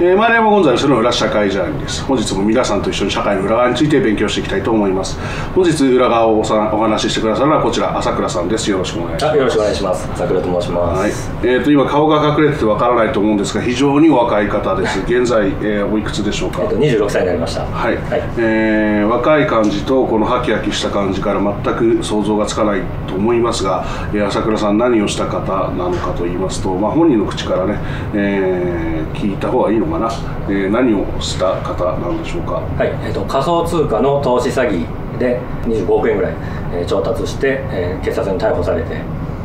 丸山ゴンザレスの裏社会ジャーニーです。本日も皆さんと一緒に社会の裏側について勉強していきたいと思います。本日裏側をお話ししてくださるのはこちら朝倉さんです。よろしくお願いします。よろしくお願いします。朝倉と申します。はい、今顔が隠れててわからないと思うんですが、非常に若い方です。現在、おいくつでしょうか？26歳になりました。はい、はい。若い感じとこのハキハキした感じから全く想像がつかないと思いますが、朝倉さん何をした方なのかと言いますと、本人の口からね、聞いた方がいいのかな、何をした方なんでしょうか？はい、仮想通貨の投資詐欺で25億円ぐらい、調達して、警察に逮捕されて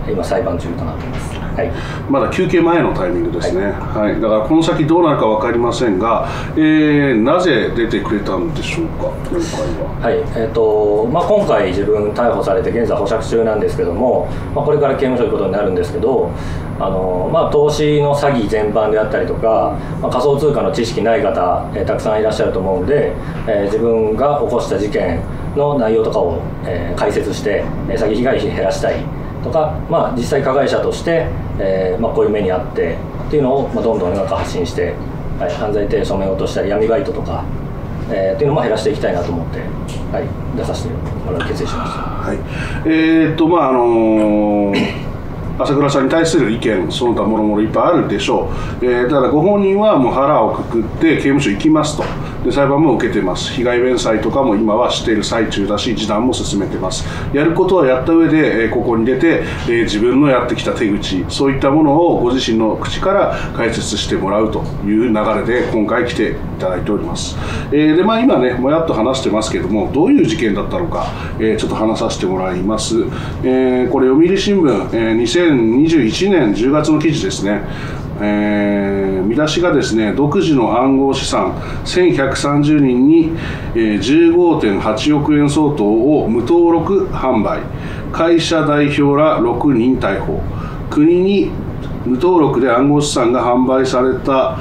今裁判中となっています。はい、まだ休憩前のタイミングですね。はいはい、だからこの先どうなるか分かりませんが、なぜ出てくれたんでしょうか？今回は。はい、今回自分逮捕されて現在保釈中なんですけども、これから刑務所ということになるんですけど、投資の詐欺全般であったりとか、仮想通貨の知識ない方、たくさんいらっしゃると思うんで、自分が起こした事件の内容とかを、解説して詐欺被害費減らしたいとか、実際加害者として、こういう目にあってっていうのを、どんどん発信して、はい、犯罪手を染めようとしたり闇バイトとか、っていうのも減らしていきたいなと思って、はい、出させてもらう決意しました。はい、朝倉さんに対する意見その他もろもろいっぱいあるでしょう。ただご本人はもう腹をくくって刑務所行きますと。で、裁判も受けてます。被害弁済とかも今はしている最中だし、示談も進めてます。やることはやった上で、ここに出て、自分のやってきた手口、そういったものをご自身の口から解説してもらうという流れで今回来ていただいております。で、今ねもやっと話してますけども、どういう事件だったのか、ちょっと話させてもらいます。これ読売新聞、2021年10月の記事ですね。見出しがですね、独自の暗号資産1130人に 15.8 億円相当を無登録販売、会社代表ら6人逮捕、国に無登録で暗号資産が販売された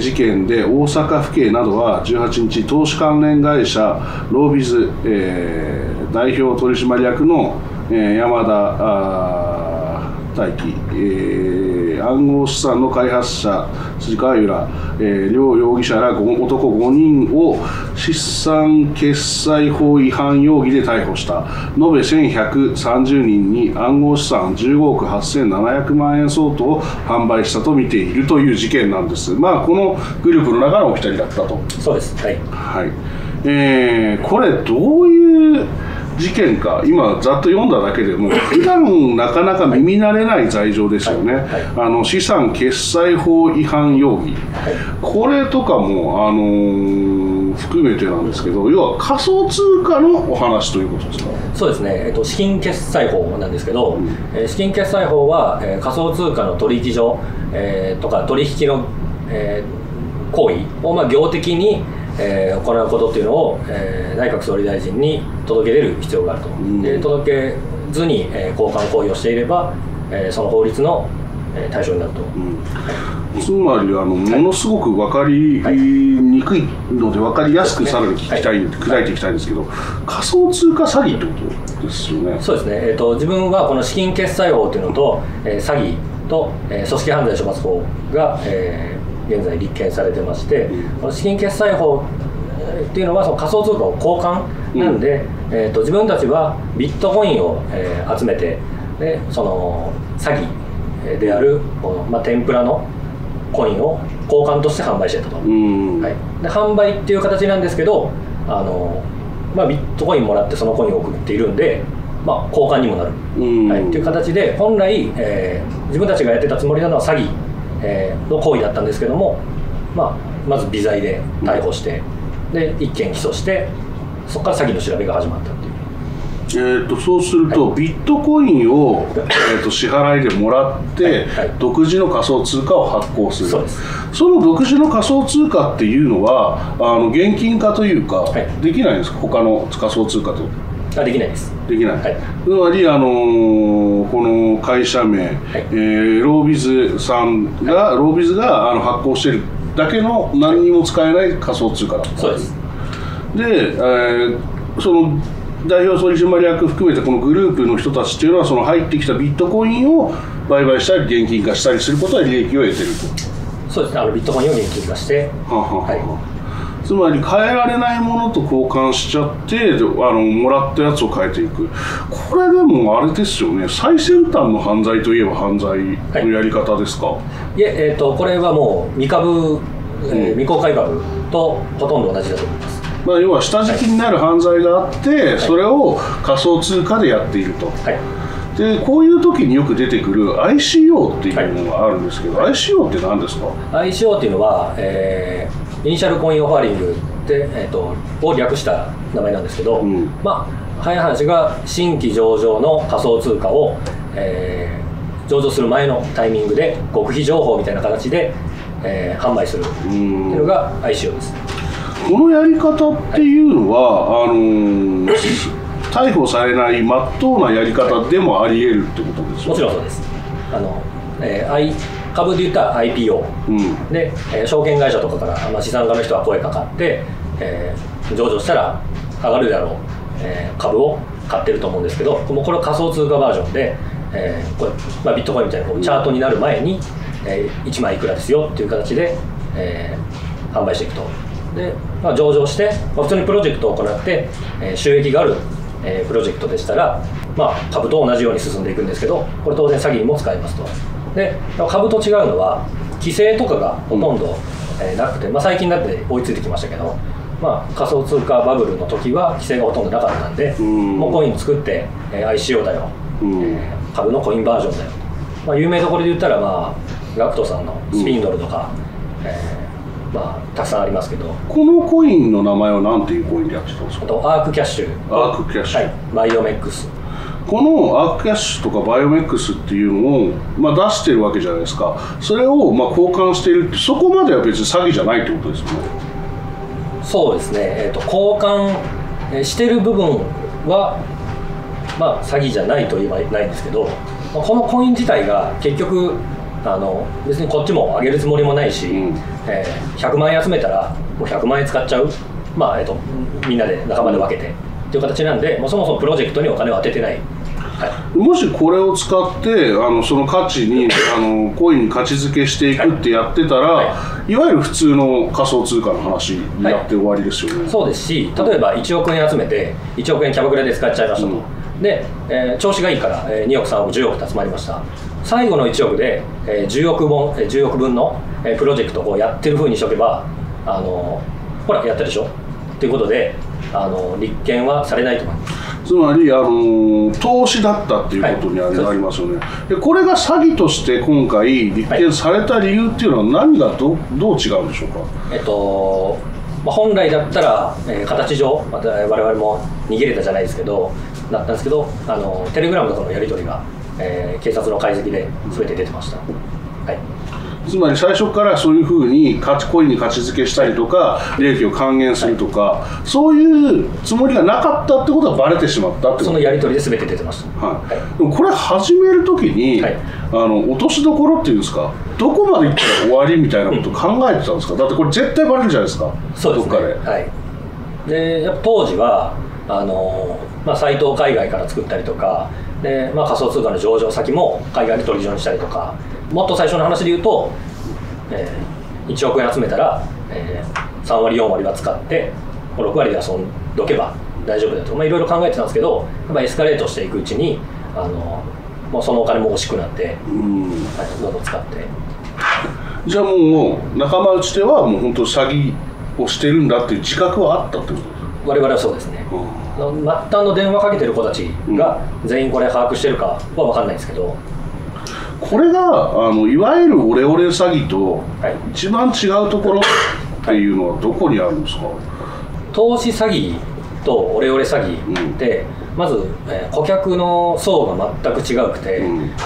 事件で大阪府警などは18日、投資関連会社ロービズ、代表取締役の山田大輝、暗号資産の開発者辻川浦、両容疑者ら男5人を資産決済法違反容疑で逮捕した。延べ1130人に暗号資産15億8700万円相当を販売したと見ているという事件なんです。このグループの中のお二人だったと。そうです。はい、はい。これどういう事件か、今ざっと読んだだけでも普段なかなか耳慣れない罪状ですよね。資産決済法違反容疑、これとかも、含めてなんですけど、要は仮想通貨のお話ということですか？そうですね、資金決済法なんですけど、資金決済法は、仮想通貨の取引所、とか取引の、行為を業的に行うことっていうのを、内閣総理大臣に届け出る必要があると。で、届けずに、交換行為をしていれば、その法律の、対象になると。つまりものすごく分かりにくいので分かりやすくさらに砕いていきたいんですけど、仮想通貨詐欺ってことですよね？そうですね、自分はこの資金決済法というのと、詐欺と、組織犯罪処罰法が、現在立件されてまして、この資金決済法っていうのはその仮想通貨を交換なんで、自分たちはビットコインを、集めて、でその詐欺である天ぷらのコインを交換として販売してたと。はい、で販売っていう形なんですけど、ビットコインもらってそのコインを送っているんで、交換にもなる、はい、っていう形で本来、自分たちがやってたつもりなのは詐欺の行為だったんですけども、まず微罪で逮捕して、で一件起訴して、そこから詐欺の調べが始まったっていう。そうすると、はい、ビットコインを、支払いでもらって、独自の仮想通貨を発行する。 その独自の仮想通貨っていうのは現金化というか、できないんですか？他の仮想通貨と。できないです。できない。つまり、この会社名、ロービズさんが、ロービズが発行してるだけの何にも使えない仮想通貨だった。そうです。で、その代表取締役含めてこのグループの人たちっていうのは、その入ってきたビットコインを売買したり現金化したりすることは利益を得てると。そうですね、ビットコインを現金化して、つまり変えられないものと交換しちゃってもらったやつを変えていく。これでもあれですよね、最先端の犯罪といえば犯罪のやり方ですか？はい、いえ、これはもう未株、未公開株とほとんど同じだと思います。まあ、要は下敷きになる犯罪があって、はい、それを仮想通貨でやっていると、はい、でこういう時によく出てくる ICO っていうのがあるんですけど、はい、ICO って何ですか？ ICO っていうのは、イニシャルコインオファリングで、を略した名前なんですけど、まあ、早い話が新規上場の仮想通貨を、上場する前のタイミングで極秘情報みたいな形で、販売するっていうのが ICO です。このやり方っていうのは、逮捕されない真っ当なやり方でもありえるってことですよね？もちろんそうです。株で言ったら IPO、で、証券会社とかから、資産家の人は声かかって、上場したら上がるだろう、株を買ってると思うんですけど、もうこれは仮想通貨バージョンで、これまあ、ビットコインみたいなこうチャートになる前に、1万いくらですよっていう形で、販売していくと。で、まあ、上場して、普通にプロジェクトを行って、収益がある、プロジェクトでしたら、株と同じように進んでいくんですけど、これ当然詐欺にも使えますと。で、株と違うのは規制とかがほとんどなくて、最近になって追いついてきましたけど、仮想通貨バブルの時は規制がほとんどなかったんで、もうコイン作って、ICO だよ、株のコインバージョンだよ、有名どころで言ったら、ガクトさんのスピンドルとか、たくさんありますけど。このコインの名前は何ていうコインでやってたんですか？アークキャッシュ、バイオメックス。このアークキャッシュとかバイオメックスっていうのを、出してるわけじゃないですか。それを交換しているって、そこまでは別に詐欺じゃないってことですよね。そうですね、交換してる部分は、詐欺じゃないと言えばないんですけど、このコイン自体が結局別にこっちも上げるつもりもないし、100万円集めたらもう100万円使っちゃう、みんなで仲間で分けてという形なんで、そもそもプロジェクトにお金を当ててない。もしこれを使ってその価値にコインに価値づけしていくってやってたら、いわゆる普通の仮想通貨の話になって終わりですよね。そうですし、例えば1億円集めて1億円キャバクラで使っちゃいましたと、で、調子がいいから2億3億10億集まりました。最後の1億で10億分のプロジェクトをやってる風にしとけば、ほらやったでしょということで立件はされないと思います。つまり投資だったっていうことになりますよね。でこれが詐欺として今回立件された理由っていうのは何がどう違うんでしょうか？本来だったら、形上我々も逃げれたじゃないですけどだったんですけど、テレグラムとかのやり取りが、警察の解析で全て出てました。つまり最初からそういうふうにコインに価値付けしたりとか、利益を還元するとか、そういうつもりがなかったってことはバレてしまったってこと。そのやり取りで全て出てました。でもこれ始めるときに、落としどころっていうんですか、どこまでいったら終わりみたいなことを考えてたんですか？だってこれ絶対バレるじゃないですか。そうですね。でやっぱ当時はサイトを海外から作ったりとかで、仮想通貨の上場先も海外で取り上にしたりとか、もっと最初の話で言うと、1億円集めたら、3割4割は使って6割で遊んどけば大丈夫だと、いろいろ考えてたんですけど、エスカレートしていくうちにもうそのお金も惜しくなってどんどん使って。じゃあもう仲間内ではもう本当詐欺をしてるんだっていう自覚はあったってことですか？我々はそうですね。末端の電話かけてる子たちが全員これ把握してるかは分かんないですけど、これがいわゆるオレオレ詐欺と一番違うところっていうのはどこにあるんですか？投資詐欺とオレオレ詐欺って、まず顧客の層が全く違うくて、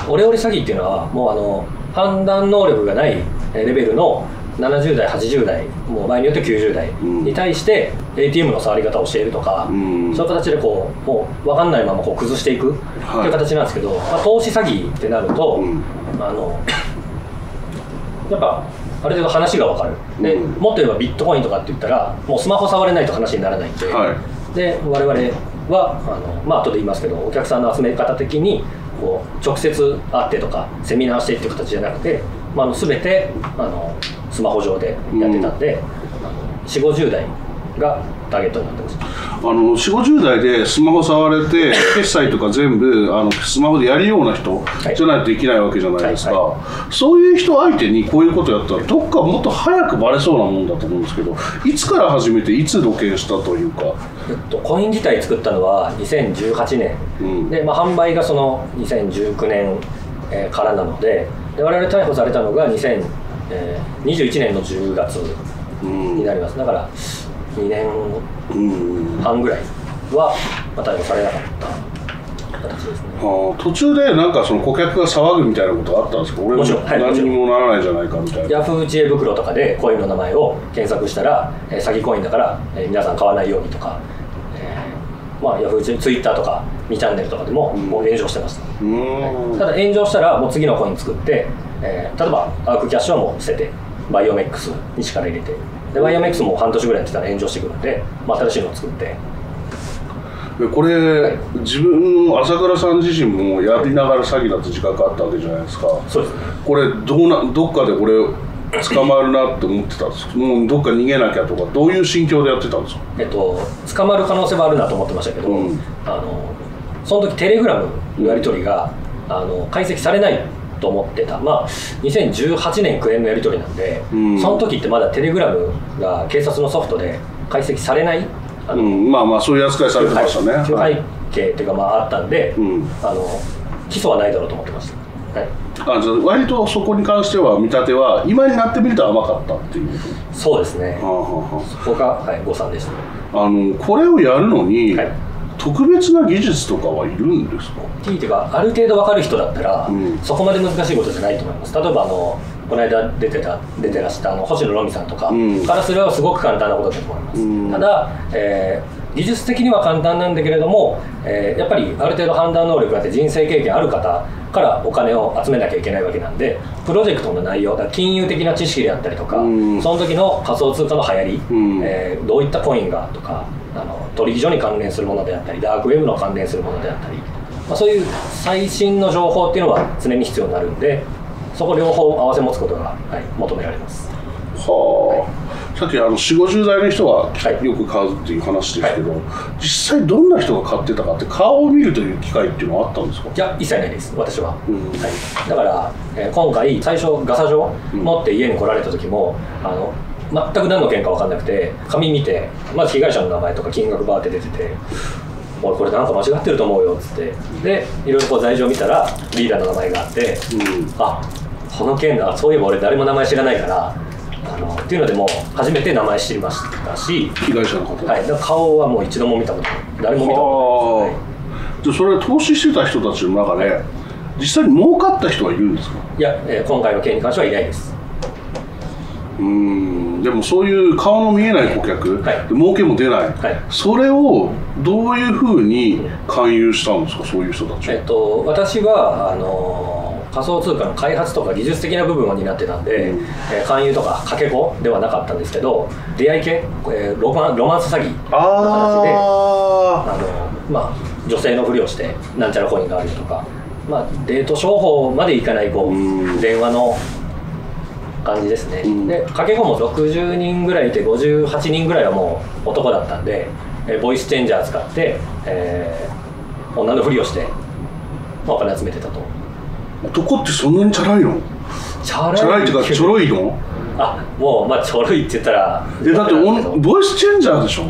オレオレ詐欺っていうのはもう判断能力がないレベルの70代80代もう場合によって90代に対して ATM の触り方を教えるとか、そういう形でもう分かんないまま崩していくという形なんですけど、投資詐欺ってなると、やっぱある程度話が分かる。でもっと言えばビットコインとかって言ったらもうスマホ触れないと話にならないんで、で我々は後で言いますけど、お客さんの集め方的に直接会ってとかセミナーしてっていう形じゃなくて、全てスマホ上でやってたんで、40、50代がターゲットになってます。40、50代でスマホ触れて決済とか全部スマホでやるような人じゃないとできないわけじゃないですか。そういう人相手にこういうことやったらどっかもっと早くバレそうなもんだと思うんですけど、いつから始めていつ露見したというか。コイン自体作ったのは2018年、で、販売がその2019年からなので、我々逮捕されたのが2021年の10月になります。だから2年半ぐらいは逮捕されなかった形ですね。途中でなんかその顧客が騒ぐみたいなことがあったんですか？俺も何にもならないじゃないかみたいな。ヤフー知恵袋とかでコインの名前を検索したら詐欺コインだから皆さん買わないようにとか、ヤフー知恵ツイッターとか2チャンネルとかでももう炎上してました。ただ炎上したらもう次のコイン作って、例えばアークキャッシュはもう捨ててバイオメックスに力入れて。バイオメックスも半年ぐらいやってたら炎上してくるんで、新しいのを作って。これ、自分の朝倉さん自身もやりながら詐欺だと自覚あったわけじゃないですか。そうですね。これどっかでこれ捕まるなって思ってたんですか？もうどっか逃げなきゃとかどういう心境でやってたんですか？捕まる可能性はあるなと思ってましたけど、その時テレグラムのやり取りが解析されないと思ってた。2018年9年のやり取りなんで、その時ってまだテレグラムが警察のソフトで解析されない、そういう扱いされてましたね。背景っていうかあったんで、起訴はないだろうと思ってました。じゃあ割とそこに関しては見立ては今になってみると甘かったっていう。そうですね。そこが、誤算でした。これをやるのに、特別な技術とかはいるんですか？っていうか、ある程度分かる人だったら、そこまで難しいことじゃないと思います。例えばこの間出てらした星野ロミさんとかからすればすごく簡単なことだと思います。ただ、技術的には簡単なんだけれども、やっぱりある程度判断能力があって人生経験ある方からお金を集めなきゃいけないわけなんで、プロジェクトの内容だ、金融的な知識であったりとか、その時の仮想通貨の流行り、どういったコインがとか、取引所に関連するものであったり、ダークウェブの関連するものであったり、そういう最新の情報っていうのは常に必要になるんで、そこ両方合わせ持つことが、求められます。さっき40、50代の人はよく買うっていう話ですけど、実際どんな人が買ってたかって顔を見るという機会っていうのはあったんですか？いや、一切ないです私は。だから、今回最初ガサ状持って家に来られた時も、全く何の件か分かんなくて、紙見てまず被害者の名前とか金額バーって出てて、俺これなんか間違ってると思うよっつって、でいろいろ罪状見たらリーダーの名前があって、あ、この件だ、そういえば俺誰も名前知らないからっていうので、もう初めて名前知りましたし、被害者の方、だから顔はもう一度も見たことない、誰も見たことないです。それは投資してた人たちの中で実際に儲かった人はいるんですか？いや、今回の件に関してはいないです。でもそういう顔の見えない顧客、儲けも出ない、それをどういうふうに勧誘したんですか、そういう人たち。私は仮想通貨の開発とか技術的な部分を担ってたんで、勧誘とかかけ子ではなかったんですけど、出会い系、ロマンス詐欺の形で、女性のふりをしてなんちゃらコインがあるとか、デート商法までいかない電話の感じですね。でかけ子も60人ぐらいいて、58人ぐらいはもう男だったんで、ボイスチェンジャー使って、女のふりをして、お金集めてたと。男ってそんなにチャラいの？チャラいってかちょろいの？あ、もうちょろいって言ったらだってボイスチェンジャーでしょ、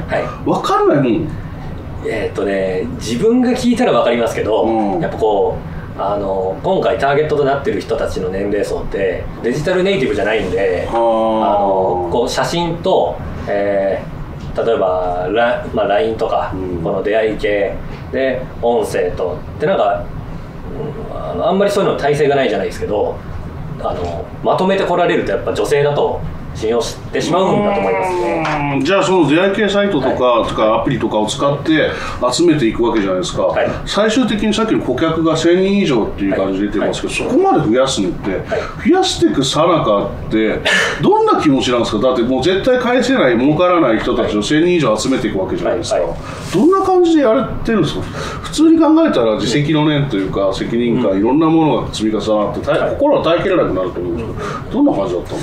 分かんないもん。自分が聞いたら分かりますけど、やっぱ今回ターゲットとなってる人たちの年齢層ってデジタルネイティブじゃないんで、写真と、例えばLINE とか、この出会い系で音声とってなんかあんまりそういうの耐性がないじゃないですけど、まとめて来られるとやっぱ女性だと信用してしまうんだと思いますね。じゃあその出会い系サイトとか、アプリとかを使って集めていくわけじゃないですか、最終的にさっきの顧客が1000人以上っていう感じで出てますけど、そこまで増やすのって、増やしていくさなかってどんな気持ちなんですか？だってもう絶対返せない、儲からない人たちを1000人以上集めていくわけじゃないですか、どんな感じでやれてるんですか？普通に考えたら自責の念というか、責任感、いろんなものが積み重なって心は耐えきれなくなると思うんですけど、どんな感じだったの？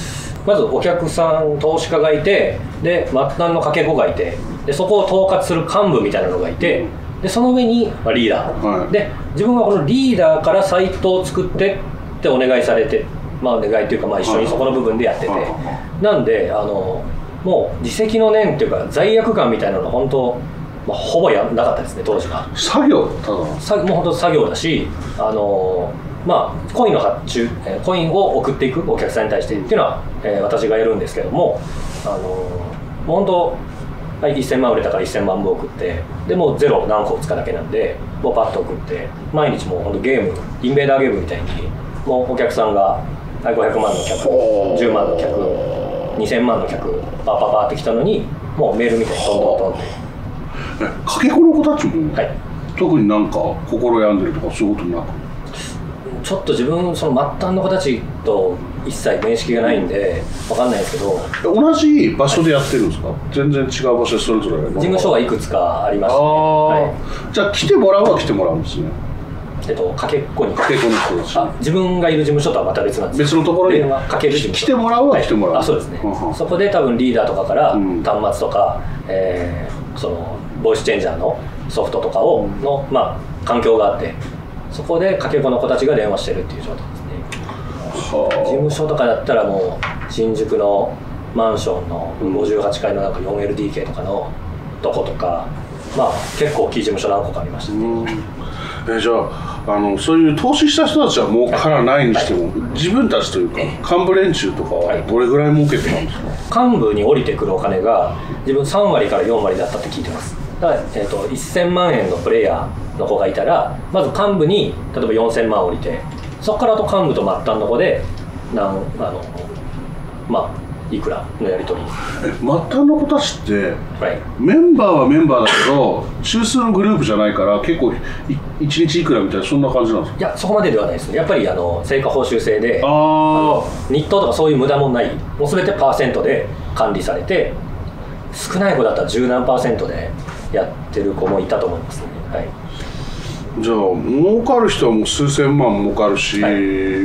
まずお客さん、投資家がいて、で末端のかけ子がいて、でそこを統括する幹部みたいなのがいて、でその上にリーダー、はい、で自分はこのリーダーからサイトを作ってってお願いされて、まあ、お願いというか、まあ、一緒にそこの部分でやってて、はい、なんでもう自責の念っていうか罪悪感みたいなのが本当、まあ、ほぼなかったですね当時は。作業ただもう本当作業だし、まあ、コインの発注、コインを送っていくお客さんに対してっていうのは、私がやるんですけども、もう本当、はい、1000万売れたから1000万部送って、でもうゼロ何個打つかだけなんで、もうパッと送って毎日もう本当ゲーム、インベーダーゲームみたいにもうお客さんが、はい、500万の客、10万の客、2000万の客パパパってきたのに、もうメールみたいにどんどんどんってかけ子の子たちも、はい、特になんか心病んでるとかそういうことなく、ちょっと自分その末端の子たちと一切面識がないんで分かんないですけど、同じ場所でやってるんですか、はい、全然違う場所でそれぞれ事務所がいくつかありまして、ね、はい、じゃあ来てもらうは来てもらうんですね。かけっこに自分がいる事務所とはまた別なんです。別のところに来てもらうは来てもらう、はい、あ、そうですね、うん、そこで多分リーダーとかから端末とか、そのボイスチェンジャーのソフトとかを、うん、の、まあ、環境があって、そこでかけ子の子たちが電話してるっていう状態ですね。はあ、事務所とかだったらもう新宿のマンションの58階のなんか 4LDK とかのとことか、まあ、結構大きい事務所何個かありましたね。うん、じゃあそういう投資した人たちは儲からないにしても、はい、自分たちというか幹部連中とかはどれぐらい儲けてたんですか。はい、幹部に降りてくるお金が自分3割から4割だったって聞いてます。だから、1000万円のプレイヤーの子がいたら、まず幹部に例えば4000万降りて、そこからあと幹部と末端の子でまあいくらのやり取り。末端の子たちって、はい、メンバーはメンバーだけど中枢のグループじゃないから結構1日いくらみたいな、そんな感じなんですか。いや、そこまでではないですね。やっぱり成果報酬制で、日当とかそういう無駄もない、もう全てパーセントで管理されて、少ない子だったら十何パーセントでやってる子もいたと思いますね。はい、じゃあ儲かる人はもう数千万儲かるし、はい、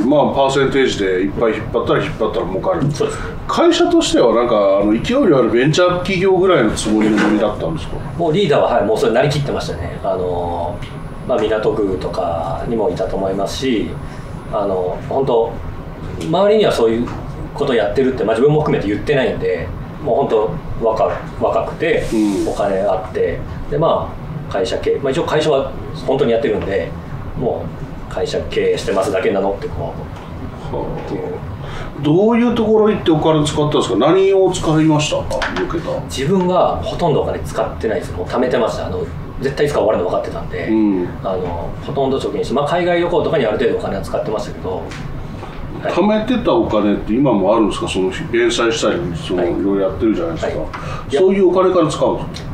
まあパーセンテージでいっぱい引っ張ったら儲かる。そうです。会社としてはなんか勢いのあるベンチャー企業ぐらいのつもりのノリだったんですか。もうリーダーは、はい、もうそれなりきってましたね。まあ、港区とかにもいたと思いますし、本当周りにはそういうことやってるって、まあ、自分も含めて言ってないんで。もう本当若くてお金あって、うん、でまあ会社経営、まあ、一応会社は本当にやってるんで、もう会社経営してますだけなのってこう、どういうところ行ってお金使ったんですか。何を使いましたか。自分がほとんどお金使ってないです。もう貯めてました。絶対いつか終わるの分かってたんで、うん、ほとんど貯金して、まあ、海外旅行とかにある程度お金は使ってましたけど、はい、貯めてたお金って今もあるんですか。その連載したりいろいろやってるじゃないですか、はいはい、そういうお金から使うんですか。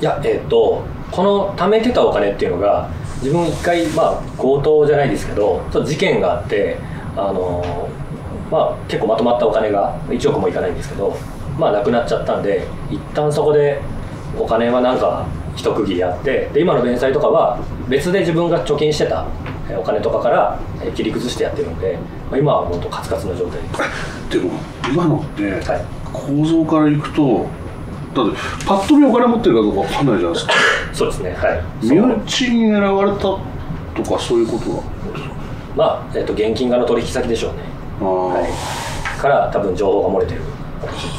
いや、この貯めてたお金っていうのが自分一回、まあ、強盗じゃないですけどちょっと事件があって、まあ、結構まとまったお金が1億もいかないんですけど、まあ、なくなっちゃったんで、一旦そこでお金はなんか一区切りやって、で今の連載とかは別で自分が貯金してたお金とかから切り崩してやってるので、まあ、今は本当カツカツの状態で。でも今のって、はい、構造からいくとだってパッと見お金持ってるかどうかわかんないじゃないですか。そうですね、はい、身内に狙われたとかそういうことはまあ、現金化の取引先でしょうね。あ、はい、から多分情報が漏れてる。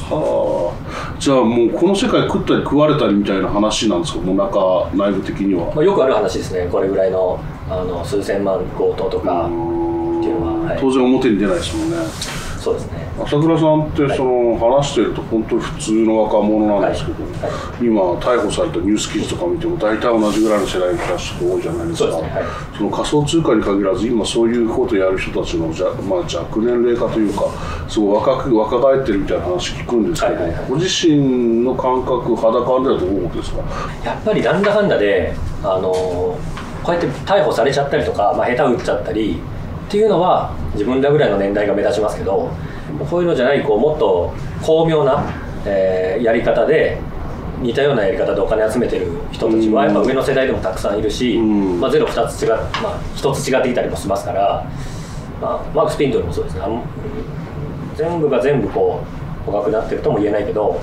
はあ、じゃあもうこの世界食ったり食われたりみたいな話なんですけど、もう内部的には、まあ、よくある話ですね。これぐらいの数千万強盗とかっていうのは、はい、当然表に出ないですもんね。そうですね。朝倉さんってその話してると本当に普通の若者なんですけど、はいはい、今逮捕されたニュース記事とか見ても大体同じぐらいの世代の人たちが多いじゃないですか。そうですね、はい、その仮想通貨に限らず今そういうことをやる人たちのまあ、若年齢化というかすごい若返ってるみたいな話聞くんですけど、はいはいはい、ご自身の感覚肌感ではどう思うんですか。やっぱりなんだかんだでこうやって逮捕されちゃったりとか、まあ、下手打っちゃったりっていうのは自分らぐらいの年代が目立ちますけど、こういうのじゃないこうもっと巧妙な、やり方で似たようなやり方でお金集めてる人たちはやっぱ上の世代でもたくさんいるし、まあ、ゼロ2つ違う、まあ、1つ違ってきたりもしますから、まあ、マークス・ピントルもそうですね。全部が全部こう捕獲になってるとも言えないけど、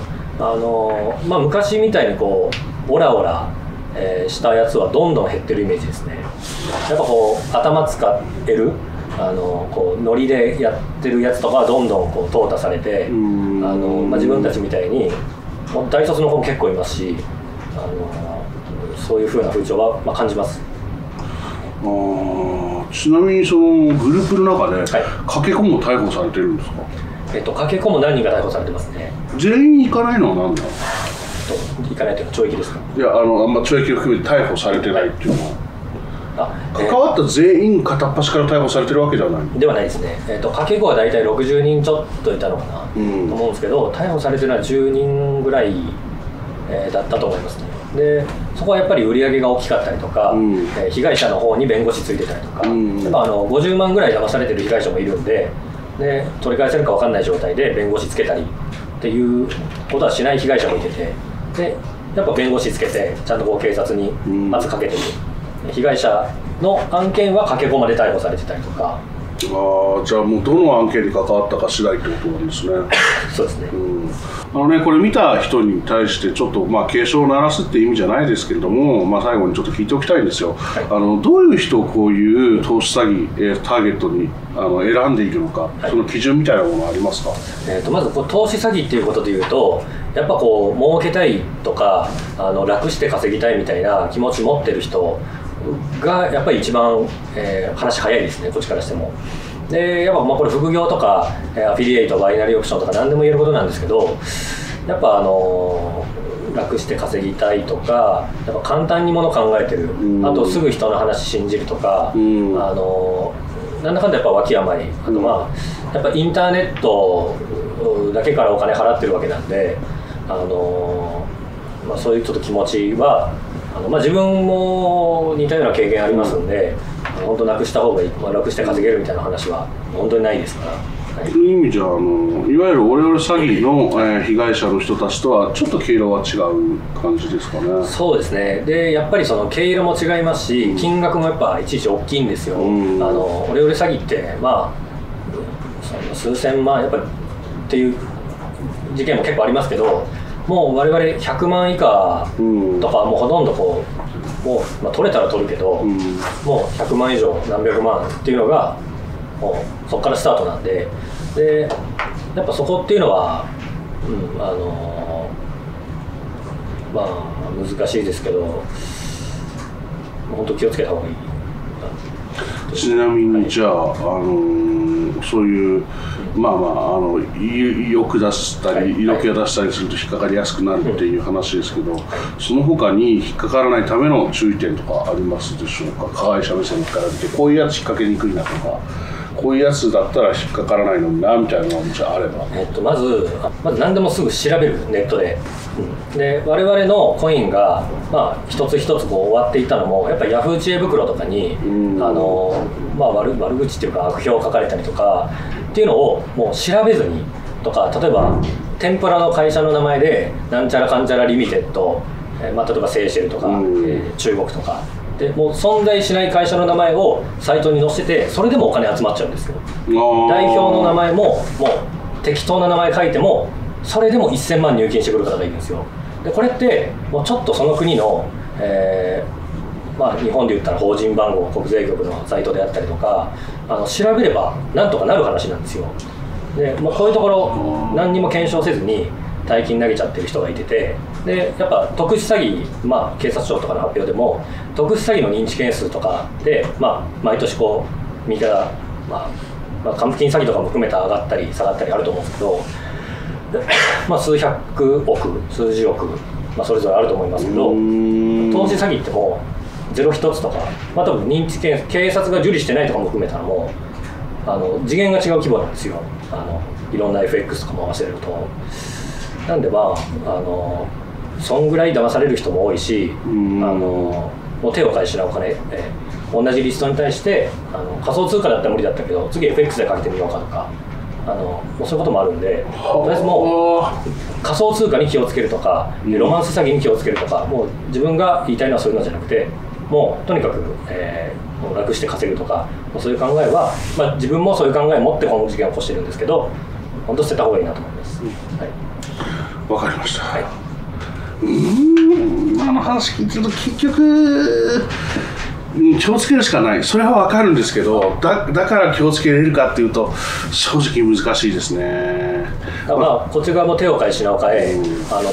まあ、昔みたいにこうオラオラしたやつはどんどん減ってるイメージですね。やっぱこう頭使えるこうノリでやってるやつとかはどんどんこう淘汰されて、まあ、自分たちみたいに大卒の子も結構いますし、そういう風な風潮はまあ感じます。ちなみにそのグループの中でかけ子も逮捕されてるんですか？かけ子も何人か逮捕されてますね。全員行かないのは何だろう？行かないというのは懲役ですか？いや、あんま懲役を含めて逮捕されてないっていうのは、関わった全員片っ端から逮捕されてるわけじゃないではないですね。かけ子は大体60人ちょっといたのかな、と思うんですけど、逮捕されてるのは10人ぐらい、だったと思いますね。でそこはやっぱり売り上げが大きかったりとか、被害者の方に弁護士ついてたりとか、やっぱ50万ぐらい騙されてる被害者もいるんで、で取り返せるか分かんない状態で弁護士つけたりっていうことはしない被害者もいてて、でやっぱ弁護士つけてちゃんとこう警察に圧かけてる、被害者の案件はかけ子まで逮捕されてたりとか。じゃあもうどの案件に関わったか次第ってことなんですね。そうですね。これ見た人に対してちょっとまあ警鐘を鳴らすって意味じゃないですけれども、まあ、最後にちょっと聞いておきたいんですよ。はい、どういう人をこういう投資詐欺ターゲットに選んでいるのか、はい、その基準みたいなものはありますか？まずこう投資詐欺っていうことでいうと、やっぱこう儲けたいとか楽して稼ぎたいみたいな気持ち持ってる人がやっぱり一番、話早いですね、こっちからしても。でやっぱまあこれ副業とかアフィリエイト、バイナリーオプションとか何でも言えることなんですけど、やっぱ楽して稼ぎたいとか、やっぱ簡単にもの考えてる、あとすぐ人の話信じるとか、なんだかんだやっぱ脇甘い、あとまあやっぱインターネットだけからお金払ってるわけなんで、まあ、そういうちょっと気持ちは。まあ、自分も似たような経験ありますんで、本当なくした方がいい、楽して稼げるみたいな話は本当にないですから、はい、という意味じゃいわゆるオレオレ詐欺の、被害者の人たちとはちょっと毛色は違う感じですかね。そうですね。でやっぱりその毛色も違いますし、金額もやっぱいちいち大きいんですよ。オレオレ詐欺ってまあ数千万やっぱりっていう事件も結構ありますけど、もう我々100万以下とか、もうほとんどこうもう、まあ、取れたら取るけど、もう100万以上何百万っていうのがもうそこからスタートなんで、でやっぱそこっていうのは、まあ難しいですけど、本当気をつけた方がいい。ちなみにじゃあ、そういう欲出したり色気を出したりすると引っかかりやすくなるっていう話ですけど、その他に引っかからないための注意点とかありますでしょうか？加害者目線から見て、こういうやつ引っかけにくいなとか、こういうやつだったら引っかからないのになみたいなのがもしあれば。まず何でもすぐ調べる、ネットで。で我々のコインが、まあ、一つ一つこう終わっていたのも、やっぱりヤフー知恵袋とかにまあ、悪口っていうか悪評書かれたりとかっていうのをもう調べずにとか、例えば天ぷらの会社の名前でなんちゃらかんちゃらリミテッド、まあ、例えばセーシェルとか、中国とか。でもう存在しない会社の名前をサイトに載せて、それでもお金集まっちゃうんですよ。代表の名前ももう適当な名前書いても、それでも1000万入金してくる方がいるんですよ。でこれってもうちょっとその国の、まあ、日本で言ったら法人番号国税局のサイトであったりとか、調べればなんとかなる話なんですよ。で、まあ、こういうところ何にも検証せずに大金投げちゃってる人がいてて、でやっぱ特殊詐欺、まあ、警察庁とかの発表でも特殊詐欺の認知件数とかで、まあ、毎年こう右から、まあ、還付金詐欺とかも含めた上がったり下がったりあると思うんですけど、まあ、数百億数十億、まあ、それぞれあると思いますけど、投資詐欺ってもうゼロ一つとか、まあ、多分認知件数、警察が受理してないとかも含めたのも次元が違う規模なんですよ。いろんな FX とかも合わせると。なんでまあそんぐらい騙される人も多いし、もう手を返しなお金、同じリストに対して仮想通貨だったら無理だったけど次 FX でかけてみようかとか、もうそういうこともあるんで、とりあえずもう仮想通貨に気をつけるとか、ロマンス詐欺に気をつけるとか、もう自分が言いたいのはそういうのじゃなくて、もうとにかく、楽して稼ぐとか、そういう考えは、まあ、自分もそういう考えを持ってこの事件を起こしてるんですけど、本当捨てた方がいいなと思います。わかりました。今の話聞いてると結局気をつけるしかない。それはわかるんですけど、だから気をつけれるかっていうと正直難しいですね。まあこっち側も手を変え品を変え、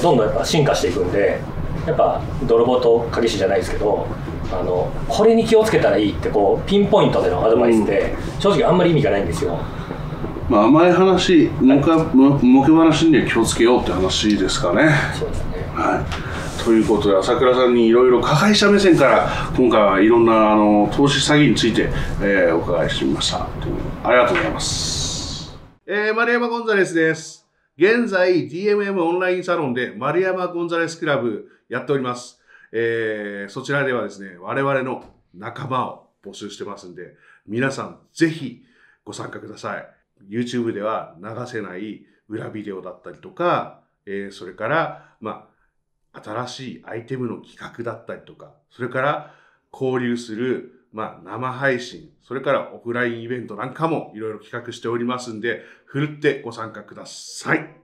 どんどんやっぱ進化していくんで、やっぱ泥棒と鍵師じゃないですけど、これに気をつけたらいいってこうピンポイントでのアドバイスって正直あんまり意味がないんですよ。まあ、甘い話、もけ話には気をつけようって話ですかね。そうですね、はい、ということで朝倉さんにいろいろ加害者目線から今回はいろんな投資詐欺について、お伺いしてみました。ありがとうございます。丸山ゴンザレスです。現在 DMM オンラインサロンで丸山ゴンザレスクラブやっております。そちらではですね、我々の仲間を募集してますんで、皆さんぜひご参加ください。YouTube では流せない裏ビデオだったりとか、それから、新しいアイテムの企画だったりとか、それから交流する、生配信、それからオフラインイベントなんかもいろいろ企画しておりますんで、ふるってご参加ください。